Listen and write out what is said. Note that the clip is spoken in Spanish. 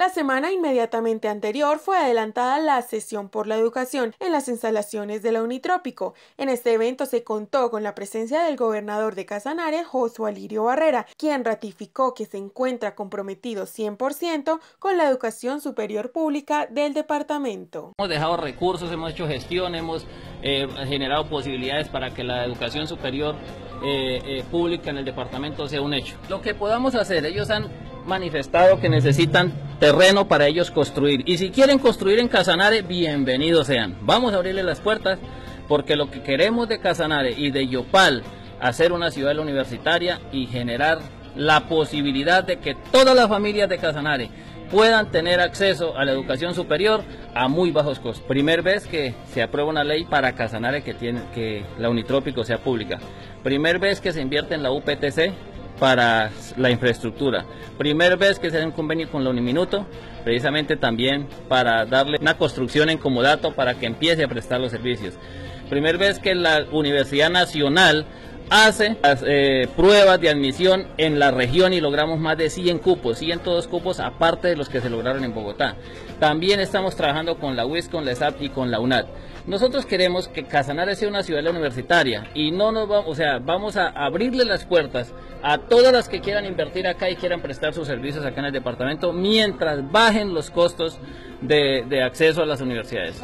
La semana inmediatamente anterior fue adelantada la sesión por la educación en las instalaciones de la Unitrópico. En este evento se contó con la presencia del gobernador de Casanare, Josué Alirio Barrera, quien ratificó que se encuentra comprometido 100% con la educación superior pública del departamento. Hemos dejado recursos, hemos hecho gestión, hemos generado posibilidades para que la educación superior pública en el departamento sea un hecho. Lo que podamos hacer, ellos han manifestado que necesitan terreno para ellos construir, y si quieren construir en Casanare, bienvenidos sean. Vamos a abrirle las puertas, porque lo que queremos de Casanare y de Yopal, hacer una ciudad universitaria y generar la posibilidad de que todas las familias de Casanare puedan tener acceso a la educación superior a muy bajos costos. Primer vez que se aprueba una ley para Casanare que la Unitrópico sea pública. Primer vez que se invierte en la UPTC para la infraestructura. Primera vez que se hace un convenio con la Uniminuto, precisamente también para darle una construcción en comodato para que empiece a prestar los servicios. Primera vez que la Universidad Nacional hace las pruebas de admisión en la región y logramos más de 100 cupos, 102 cupos aparte de los que se lograron en Bogotá. También estamos trabajando con la UIS, con la ESAP y con la UNAD. Nosotros queremos que Casanare sea una ciudad universitaria y no nos vamos, vamos a abrirle las puertas a todas las que quieran invertir acá y quieran prestar sus servicios acá en el departamento mientras bajen los costos de acceso a las universidades.